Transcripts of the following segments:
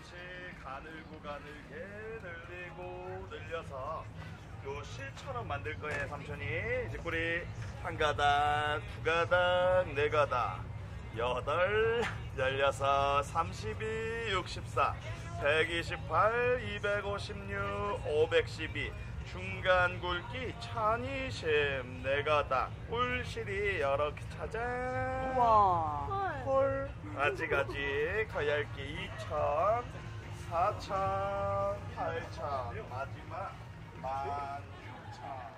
조금씩 가늘고 가늘게 늘리고 늘려서 요 실처럼 만들 거예요, 삼촌이. 이제 꼬리 한 가닥, 두 가닥, 네 가닥, 8, 16, 32, 64, 128, 256, 512, 중간 굵기 1020, 네 가닥, 꿀실이 여러 개 찾아. 우와. 헐. 아직, 가열기 2000, 4000, 8000, 마지막 16000.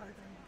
말도 안 돼.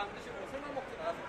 안 드시고 술만 먹지 마세요.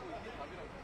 하라고 이게 답이라고.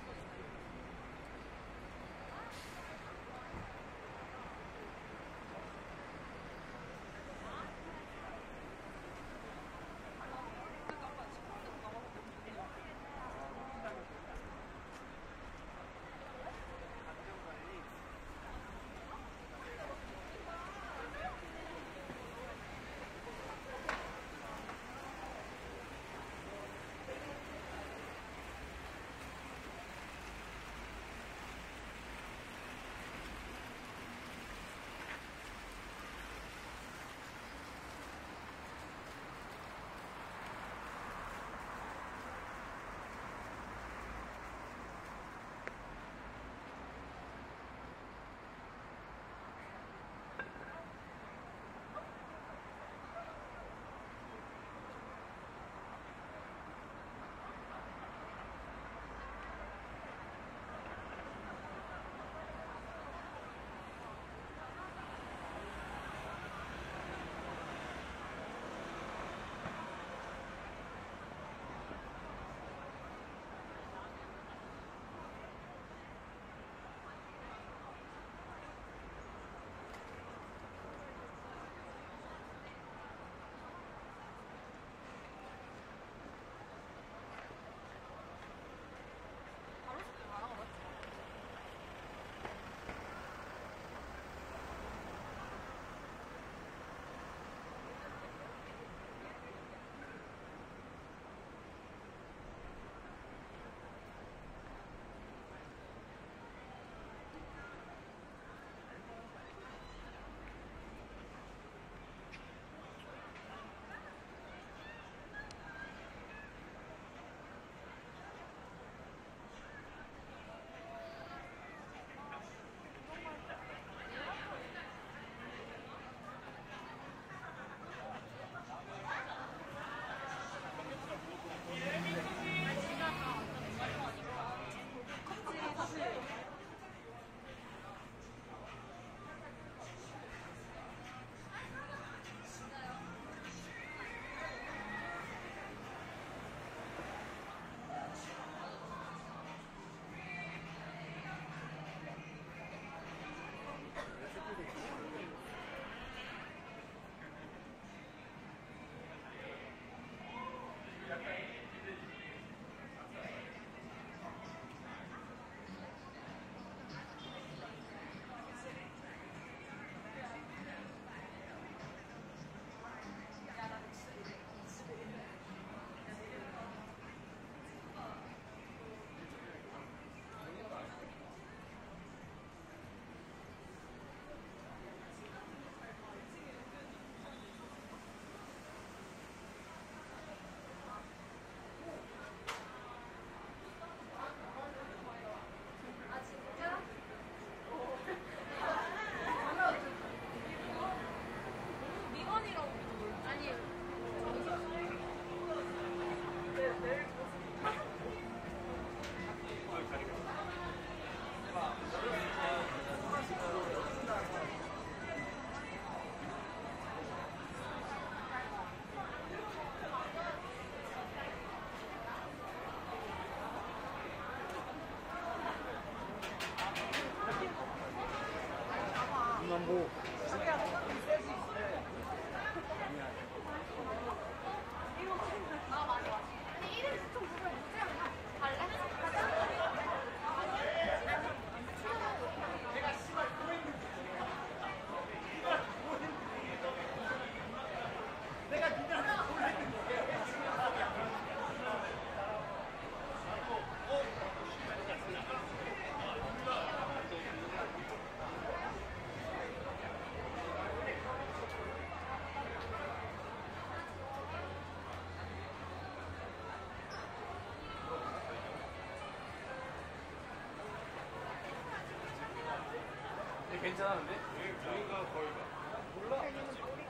괜찮은데? 여기가 거의가 몰라? 새로 생각하는 거지.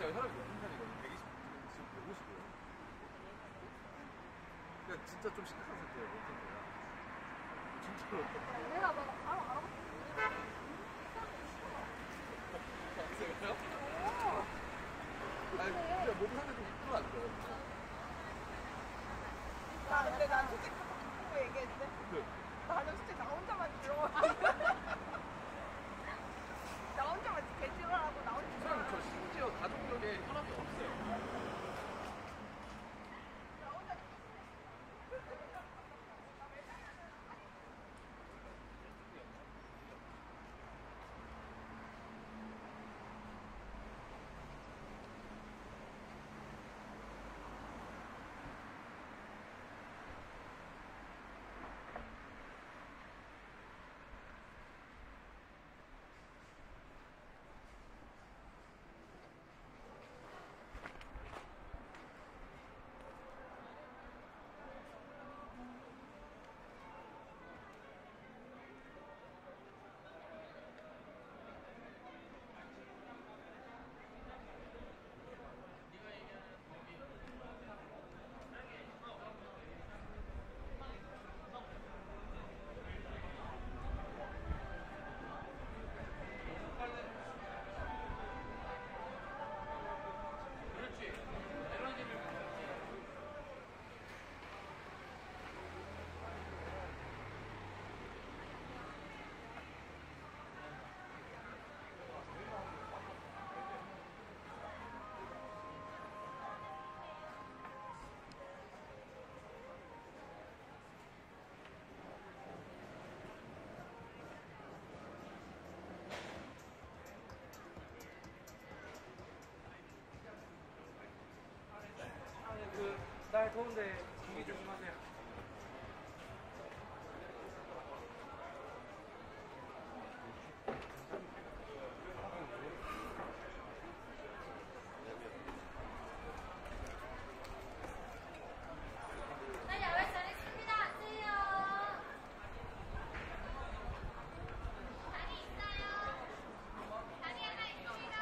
제가 혈압이 높은 편이거든요. 120, 지금 150이에요. 그러니까 진짜 좀 심각한 상태예요. 진짜로. 내가 막 바로 알아봤어요. 아니, 그냥 몸 상태도 이쁘면 안 돼요. 나 근데 난 솔직히 보고 얘기했는데. 네. 나는 솔직히 나 혼자만 들어. 나 혼자만 개집을 하고 나 혼자만 저 심지어 가족력에 혈압이 없어요. 나 혼자 날 더운데 공기 조심하세요. 날 야외 잘했습니다. 안녕하세요. 단이 있어요. 단이 하나 있습니다.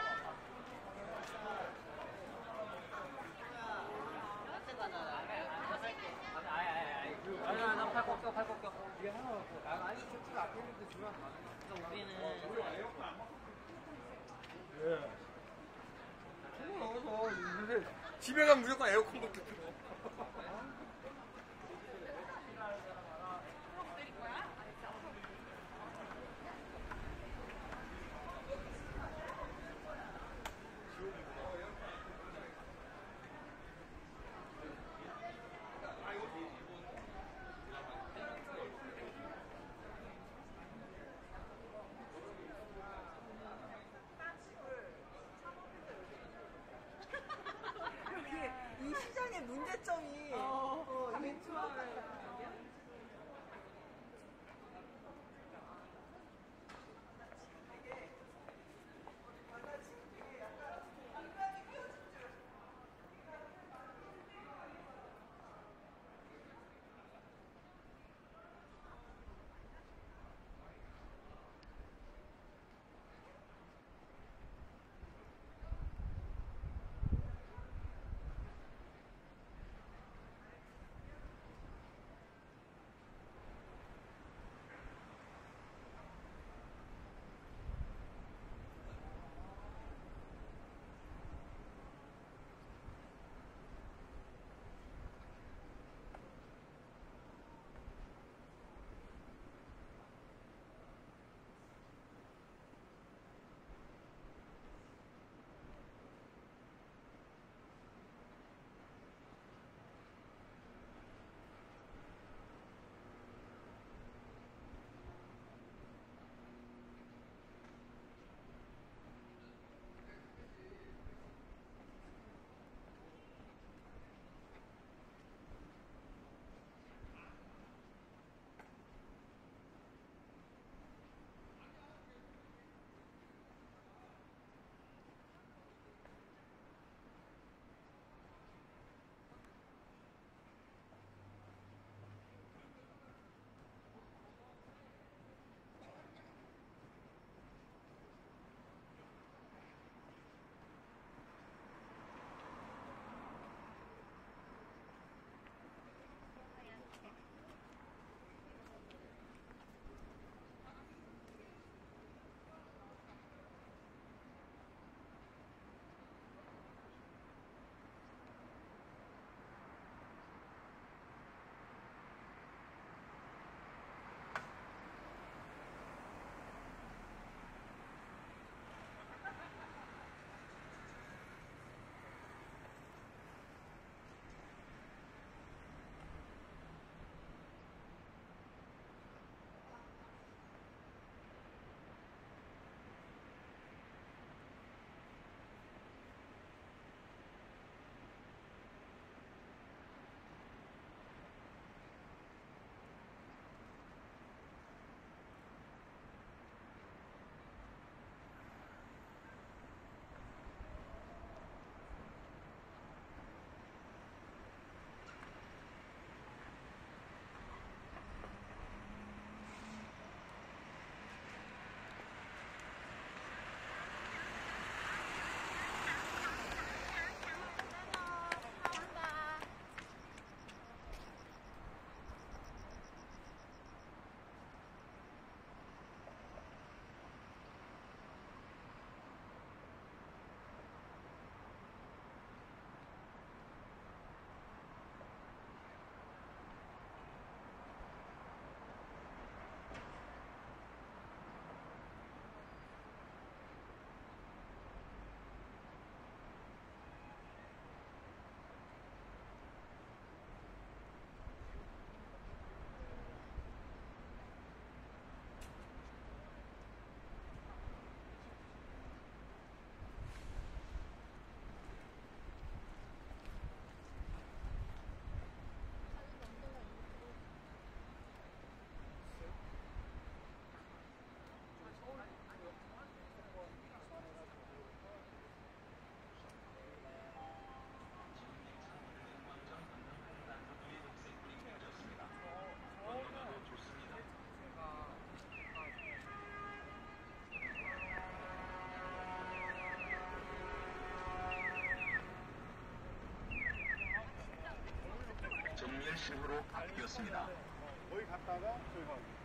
아니, 팔 꺾여. 이게 하나 없어. 아니, 저쪽 앞에 있는데 주면 안 맞아. 우리는. 예. 너무 근데 집에 가면 무조건 에어컨 밖에 틀어. 식으로 바뀌었습니다. 거기 갔다가 저기 가고.